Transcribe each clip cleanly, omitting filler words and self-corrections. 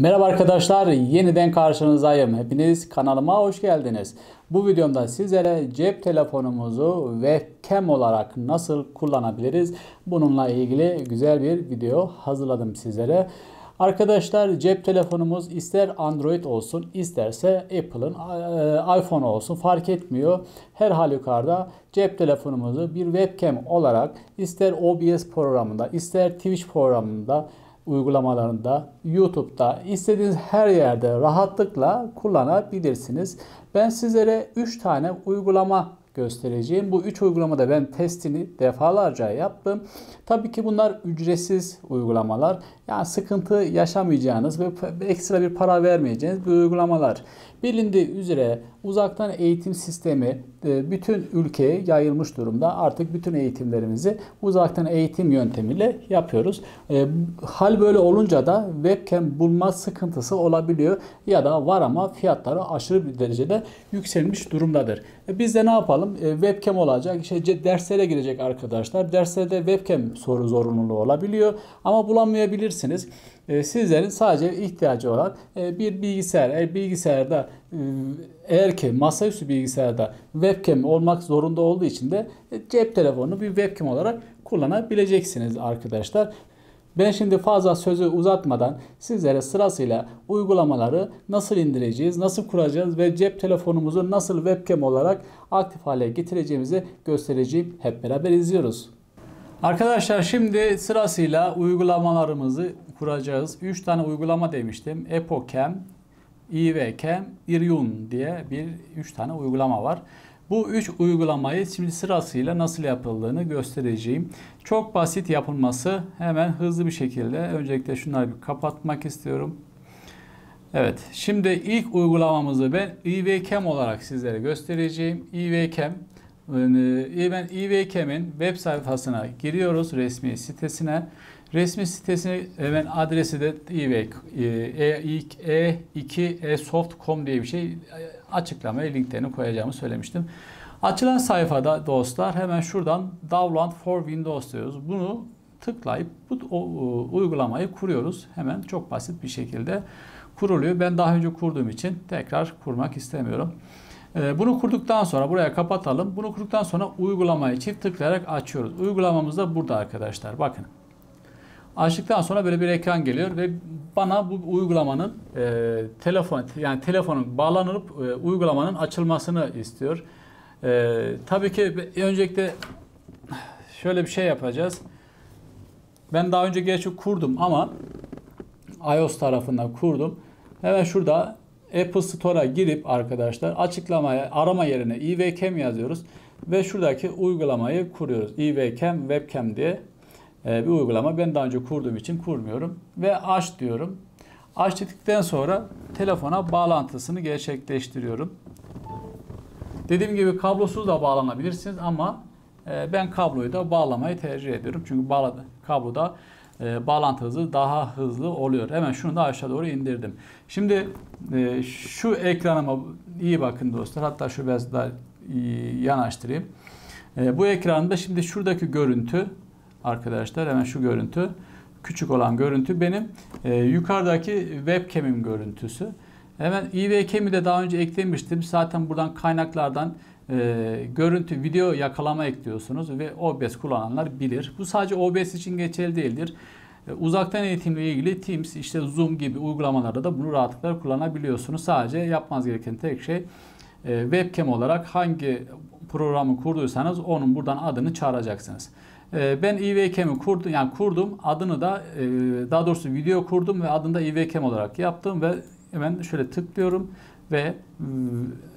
Merhaba arkadaşlar, yeniden karşınızdayım. Hepiniz kanalıma hoş geldiniz. Bu videomda sizlere cep telefonumuzu webcam olarak nasıl kullanabiliriz? Bununla ilgili güzel bir video hazırladım sizlere. Arkadaşlar, cep telefonumuz ister Android olsun, isterse Apple'ın iPhone olsun, fark etmiyor. Her halükarda cep telefonumuzu bir webcam olarak ister OBS programında, ister Twitch programında, uygulamalarında, YouTube'da, istediğiniz her yerde rahatlıkla kullanabilirsiniz. Ben sizlere 3 tane uygulama göstereceğim. Bu 3 uygulamada ben testini defalarca yaptım. Tabii ki bunlar ücretsiz uygulamalar. Yani sıkıntı yaşamayacağınız ve ekstra bir para vermeyeceğiniz bir uygulamalar. Bilindiği üzere uzaktan eğitim sistemi bütün ülkeye yayılmış durumda. Artık bütün eğitimlerimizi uzaktan eğitim yöntemiyle yapıyoruz. Hal böyle olunca da webcam bulma sıkıntısı olabiliyor ya da var ama fiyatları aşırı bir derecede yükselmiş durumdadır. Biz de ne yapalım? Webcam olacak, işte derslere girecek arkadaşlar. Derslerde webcam soru zorunluluğu olabiliyor ama bulamayabilirsiniz. Sizlerin sadece ihtiyacı olan bir bilgisayar. Bilgisayarda eğer ki masaüstü bilgisayarda webcam olmak zorunda olduğu için de cep telefonunu bir webcam olarak kullanabileceksiniz arkadaşlar. Ben şimdi fazla sözü uzatmadan sizlere sırasıyla uygulamaları nasıl indireceğiz, nasıl kuracağız ve cep telefonumuzu nasıl webcam olarak aktif hale getireceğimizi göstereceğim. Hep beraber izliyoruz. Arkadaşlar, şimdi sırasıyla uygulamalarımızı kuracağız. 3 tane uygulama demiştim. EpocCam, IVCam, Iriun diye 3 tane uygulama var. Bu 3 uygulamayı şimdi sırasıyla nasıl yapıldığını göstereceğim. Çok basit yapılması, hemen hızlı bir şekilde. Öncelikle şunları bir kapatmak istiyorum. Evet, şimdi ilk uygulamamızı ben IVCam olarak sizlere göstereceğim. IVCam. Ben IVCam'in web sayfasına giriyoruz, resmi sitesine. Resmi sitesine hemen adresi de e2esoft.com diye bir şey, açıklamaya linklerini koyacağımı söylemiştim. Açılan sayfada dostlar hemen şuradan Download for Windows diyoruz. Bunu tıklayıp bu uygulamayı kuruyoruz. Hemen çok basit bir şekilde kuruluyor. Ben daha önce kurduğum için tekrar kurmak istemiyorum. Bunu kurduktan sonra buraya kapatalım. Bunu kurduktan sonra uygulamayı çift tıklayarak açıyoruz. Uygulamamız da burada arkadaşlar. Bakın. Açtıktan sonra böyle bir ekran geliyor ve bana bu uygulamanın telefonun bağlanıp uygulamanın açılmasını istiyor. Tabii ki öncelikle şöyle bir şey yapacağız. Ben daha önce gerçi kurdum ama iOS tarafından kurdum. Hemen şurada Apple Store'a girip arkadaşlar açıklamaya, arama yerine IVCam yazıyoruz ve şuradaki uygulamayı kuruyoruz. IVCam webcam diye bir uygulama. Ben daha önce kurduğum için kurmuyorum ve aç diyorum. Aç dedikten sonra telefona bağlantısını gerçekleştiriyorum. Dediğim gibi kablosuz da bağlanabilirsiniz ama ben kabloyu da bağlamayı tercih ediyorum. Çünkü kabloda bağlantı hızı daha hızlı oluyor. Hemen şunu da aşağı doğru indirdim. Şimdi şu ekranıma iyi bakın dostlar. Hatta şu biraz daha yanaştırayım. Bu ekranda şimdi şuradaki görüntü arkadaşlar, hemen şu görüntü, küçük olan görüntü benim yukarıdaki webcam'im görüntüsü. Hemen IVCam'i de daha önce eklemiştim. Zaten buradan kaynaklardan görüntü, video yakalama ekliyorsunuz ve OBS kullananlar bilir. Bu sadece OBS için geçerli değildir. Uzaktan eğitimle ilgili Teams, işte Zoom gibi uygulamalarda da bunu rahatlıkla kullanabiliyorsunuz. Sadece yapmanız gereken tek şey webcam olarak hangi programı kurduysanız onun buradan adını çağıracaksınız. Ben IVCam'i kurdum, yani kurdum, adını da daha doğrusu video kurdum ve adını da IVCam olarak yaptım ve hemen şöyle tıklıyorum ve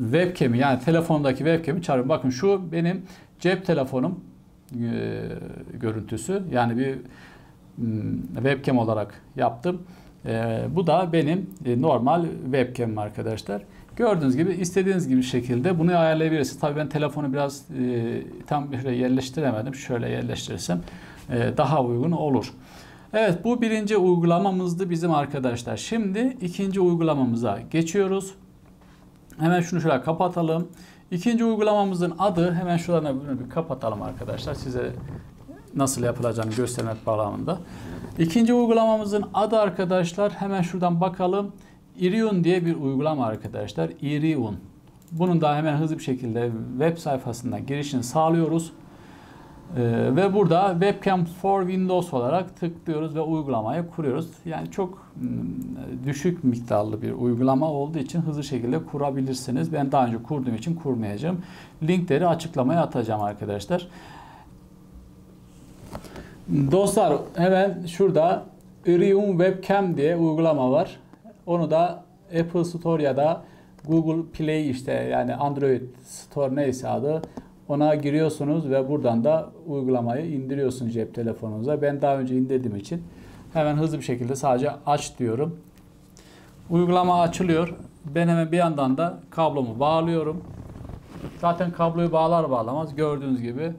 webcam'i, yani telefondaki webcam'i çağırıyorum. Bakın şu benim cep telefonum görüntüsü, yani bir webcam olarak yaptım. Bu da benim normal webcam'im arkadaşlar. Gördüğünüz gibi istediğiniz gibi şekilde bunu ayarlayabilirsiniz. Tabii ben telefonu biraz tam şöyle yerleştiremedim. Şöyle yerleştirirsem daha uygun olur. Evet, bu birinci uygulamamızdı bizim arkadaşlar. Şimdi ikinci uygulamamıza geçiyoruz. Hemen şunu şöyle kapatalım. İkinci uygulamamızın adı, hemen şuradan bir kapatalım arkadaşlar. Size nasıl yapılacağını göstermek bağlamında. İkinci uygulamamızın adı arkadaşlar, hemen şuradan bakalım. Iriun diye bir uygulama arkadaşlar. Iriun. Bunun da hemen hızlı bir şekilde web sayfasına girişini sağlıyoruz. Ve burada Webcam for Windows olarak tıklıyoruz ve uygulamayı kuruyoruz. Yani çok düşük miktarlı bir uygulama olduğu için hızlı şekilde kurabilirsiniz. Ben daha önce kurduğum için kurmayacağım. Linkleri açıklamaya atacağım arkadaşlar. Dostlar, hemen şurada Iriun Webcam diye uygulama var. Onu da Apple Store ya da Google Play, işte yani Android Store neyse adı, ona giriyorsunuz ve buradan da uygulamayı indiriyorsunuz cep telefonunuza. Ben daha önce indirdiğim için hemen hızlı bir şekilde sadece aç diyorum. Uygulama açılıyor. Ben hemen bir yandan da kablomu bağlıyorum. Zaten kabloyu bağlar bağlamaz gördüğünüz gibi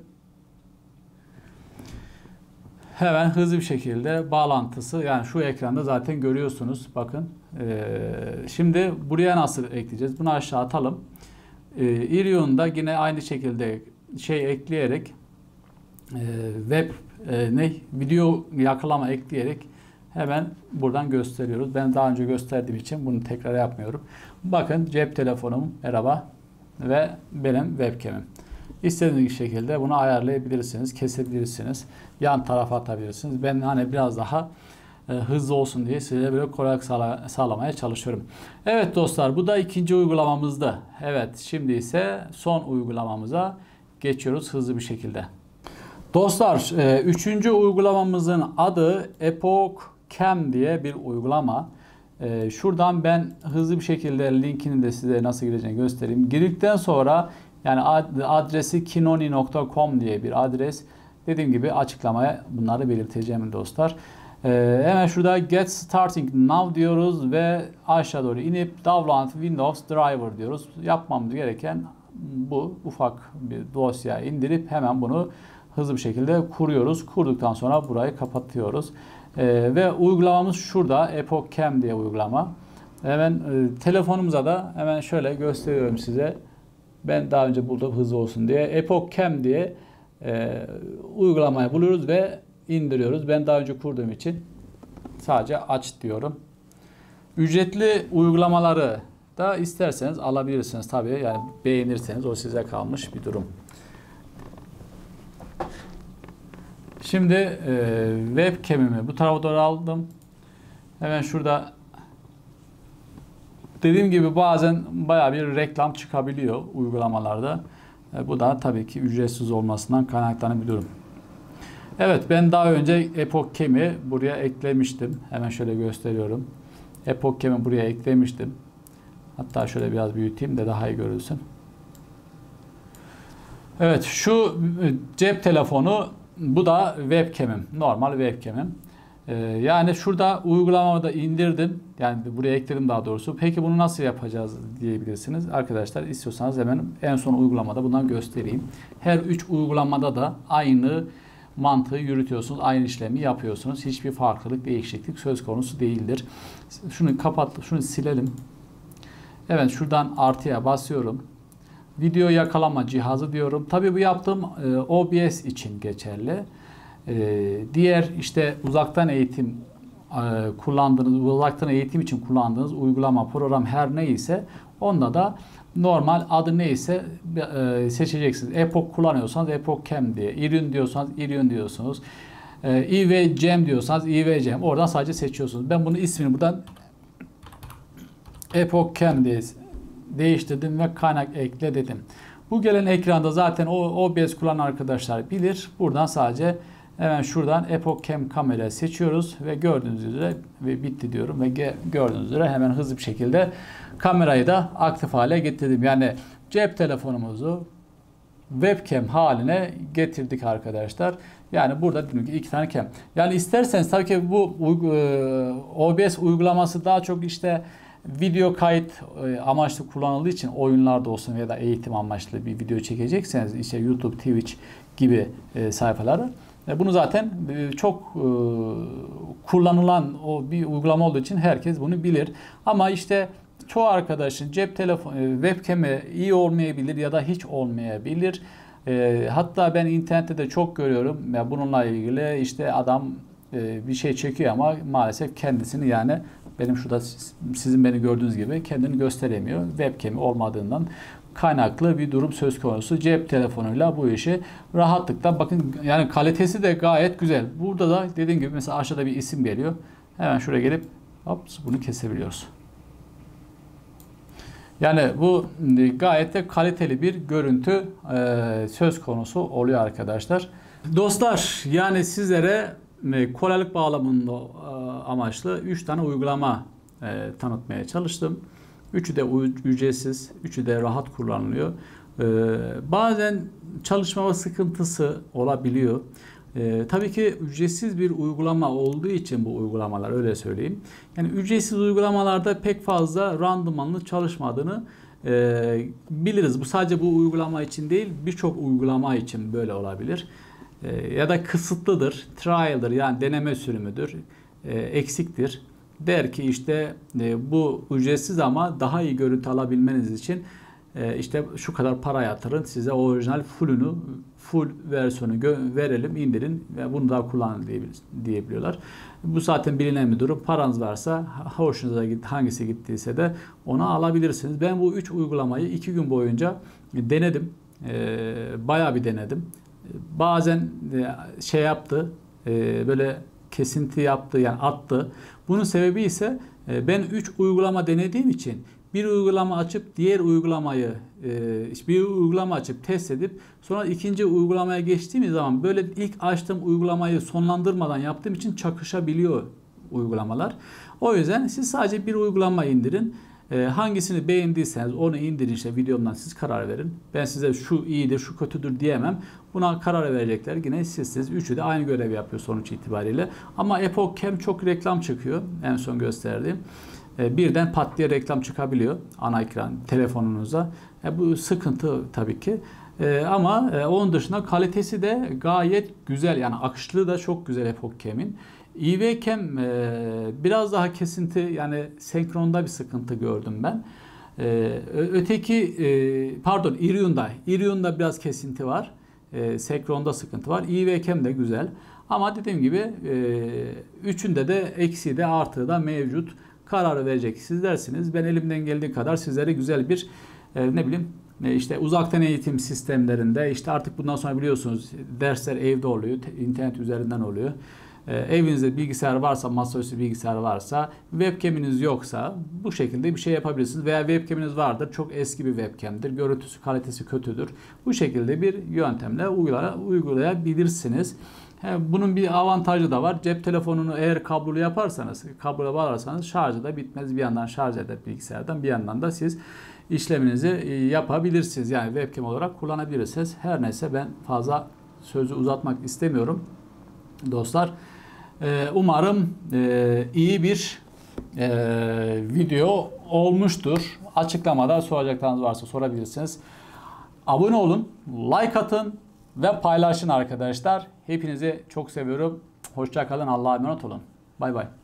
hemen hızlı bir şekilde bağlantısı, yani şu ekranda zaten görüyorsunuz. Bakın şimdi buraya nasıl ekleyeceğiz? Bunu aşağı atalım. Iriun'da yine aynı şekilde şey ekleyerek video yakalama ekleyerek hemen buradan gösteriyoruz. Ben daha önce gösterdiğim için bunu tekrar yapmıyorum. Bakın cep telefonum, merhaba, ve benim webcam'im. İstediğiniz şekilde bunu ayarlayabilirsiniz, kesebilirsiniz, yan tarafa atabilirsiniz. Ben hani biraz daha hızlı olsun diye size böyle kolaylık sağlamaya çalışıyorum. Evet dostlar, bu da ikinci uygulamamızdı. Evet, şimdi ise son uygulamamıza geçiyoruz hızlı bir şekilde. Dostlar, üçüncü uygulamamızın adı EpocCam diye bir uygulama. Şuradan ben hızlı bir şekilde linkini de size nasıl gireceğini göstereyim. Girdikten sonra yani adresi kinoni.com diye bir adres. Dediğim gibi açıklamaya bunları belirteceğim dostlar. Hemen şurada Get Starting Now diyoruz ve aşağı doğru inip Download Windows Driver diyoruz. Yapmamız gereken bu ufak bir dosya indirip hemen bunu hızlı bir şekilde kuruyoruz. Kurduktan sonra burayı kapatıyoruz. Ve uygulamamız şurada EpocCam diye uygulama. Hemen telefonumuza da hemen şöyle gösteriyorum size. Ben daha önce buldum hızlı olsun diye. EpocCam diye uygulamayı buluyoruz ve indiriyoruz. Ben daha önce kurduğum için sadece aç diyorum. Ücretli uygulamaları da isterseniz alabilirsiniz tabii. Yani beğenirseniz o size kalmış bir durum. Şimdi webcam'imi bu tarafa doğru aldım. Hemen şurada dediğim gibi bazen bayağı bir reklam çıkabiliyor uygulamalarda. Bu da tabii ki ücretsiz olmasından kaynaklanan bir durum. Evet, ben daha önce EpocCam'i buraya eklemiştim. Hemen şöyle gösteriyorum. EpocCam'i buraya eklemiştim. Hatta şöyle biraz büyüteyim de daha iyi görülsün. Evet, şu cep telefonu, bu da webcam'im. Normal webcam'im. Yani şurada uygulamamı da indirdim. Yani buraya ekledim daha doğrusu. Peki bunu nasıl yapacağız diyebilirsiniz. Arkadaşlar istiyorsanız hemen en son uygulamada bundan göstereyim. Her üç uygulamada da aynı mantığı yürütüyorsunuz. Aynı işlemi yapıyorsunuz. Hiçbir farklılık, değişiklik söz konusu değildir. Şunu kapat, şunu silelim. Evet, şuradan artıya basıyorum. Video yakalama cihazı diyorum. Tabii bu yaptığım OBS için geçerli. Diğer işte uzaktan eğitim kullandığınız, uzaktan eğitim için kullandığınız uygulama, program her neyse onda da normal adı neyse seçeceksiniz. Epoc kullanıyorsanız EpocCam diye, Iriun diyorsanız Iriun diyorsunuz, IVCam diyorsanız IVCam, oradan sadece seçiyorsunuz. Ben bunun ismini buradan EpocCam diye değiştirdim ve kaynak ekle dedim. Bu gelen ekranda zaten OBS kullanan arkadaşlar bilir. Buradan sadece hemen şuradan EpocCam kamerayı seçiyoruz ve gördüğünüz üzere ve bitti diyorum ve gördüğünüz üzere hemen hızlı bir şekilde kamerayı da aktif hale getirdim. Yani cep telefonumuzu webcam haline getirdik arkadaşlar. Yani burada iki tane cam. Yani isterseniz tabii ki bu OBS uygulaması daha çok işte video kayıt amaçlı kullanıldığı için oyunlarda olsun ya da eğitim amaçlı bir video çekecekseniz işte YouTube, Twitch gibi sayfaları. Bunu zaten çok kullanılan o bir uygulama olduğu için herkes bunu bilir. Ama işte çoğu arkadaşın cep telefonu webcam'i iyi olmayabilir ya da hiç olmayabilir. Hatta ben internette de çok görüyorum. Ya bununla ilgili işte adam bir şey çekiyor ama maalesef kendisini, yani benim şurada sizin beni gördüğünüz gibi kendini gösteremiyor. Webcam'i olmadığından kaynaklı bir durum söz konusu. Cep telefonuyla bu işi rahatlıkla, bakın yani kalitesi de gayet güzel. Burada da dediğim gibi mesela aşağıda bir isim geliyor. Hemen şuraya gelip hops, bunu kesebiliyoruz. Yani bu gayet de kaliteli bir görüntü söz konusu oluyor arkadaşlar. Dostlar, yani sizlere kolaylık bağlamında amaçlı 3 tane uygulama tanıtmaya çalıştım. Üçü de ücretsiz, üçü de rahat kullanılıyor. Bazen çalışma sıkıntısı olabiliyor. Tabii ki ücretsiz bir uygulama olduğu için bu uygulamalar, öyle söyleyeyim. Yani ücretsiz uygulamalarda pek fazla randımanlı çalışmadığını biliriz. Bu sadece bu uygulama için değil, birçok uygulama için böyle olabilir. Ya da kısıtlıdır, trial'dır, yani deneme sürümüdür, eksiktir. Der ki işte bu ücretsiz ama daha iyi görüntü alabilmeniz için işte şu kadar para yatırın, size orijinal full versiyonu verelim, indirin ve bunu daha kullanın diyebiliyorlar. Bu zaten bilinen bir durum. Paranız varsa hoşunuza hangisi gittiyse de onu alabilirsiniz. Ben bu 3 uygulamayı 2 gün boyunca denedim. Bayağı bir denedim. Bazen şey yaptı, böyle kesinti yaptı, yani attı. Bunun sebebi ise ben 3 uygulama denediğim için bir uygulama açıp diğer uygulamayı, bir uygulama açıp test edip sonra ikinci uygulamaya geçtiğimiz zaman böyle ilk açtığım uygulamayı sonlandırmadan yaptığım için çakışabiliyor uygulamalar. O yüzden siz sadece bir uygulama indirin. Hangisini beğendiyseniz onu indirin, işte videomdan siz karar verin. Ben size şu iyidir, şu kötüdür diyemem. Buna karar verecekler yine sizsiniz. Üçü de aynı görev yapıyor sonuç itibariyle. Ama EpocCam çok reklam çıkıyor. En son gösterdiğim. Birden pat diye reklam çıkabiliyor ana ekran telefonunuza. Bu sıkıntı tabii ki. Ama onun dışında kalitesi de gayet güzel. Yani akışlı da çok güzel EpocCam'in. IVCam biraz daha kesinti, yani senkronda bir sıkıntı gördüm ben. Pardon, Iriun'da biraz kesinti var. Senkronda sıkıntı var. IVCam de güzel. Ama dediğim gibi üçünde de eksiği de artığı da mevcut. Kararı verecek siz dersiniz. Ben elimden geldiği kadar sizlere güzel bir ne bileyim işte uzaktan eğitim sistemlerinde, işte artık bundan sonra biliyorsunuz dersler evde oluyor. İnternet üzerinden oluyor. Evinizde bilgisayar varsa, masaüstü bilgisayar varsa, webcam'iniz yoksa bu şekilde bir şey yapabilirsiniz. Veya webcam'iniz vardır, çok eski bir webcam'dir, görüntüsü kalitesi kötüdür. Bu şekilde bir yöntemle uygulayabilirsiniz. Bunun bir avantajı da var. Cep telefonunu eğer kablolu yaparsanız, kabloya bağlarsanız şarjı da bitmez. Bir yandan şarj eder bilgisayardan, bir yandan da siz işleminizi yapabilirsiniz. Yani webcam olarak kullanabilirsiniz. Her neyse, ben fazla sözü uzatmak istemiyorum. Dostlar, umarım iyi bir video olmuştur. Açıklamada soracaklarınız varsa sorabilirsiniz. Abone olun, like atın ve paylaşın arkadaşlar. Hepinizi çok seviyorum. Hoşça kalın. Allah'a emanet olun. Bay bay.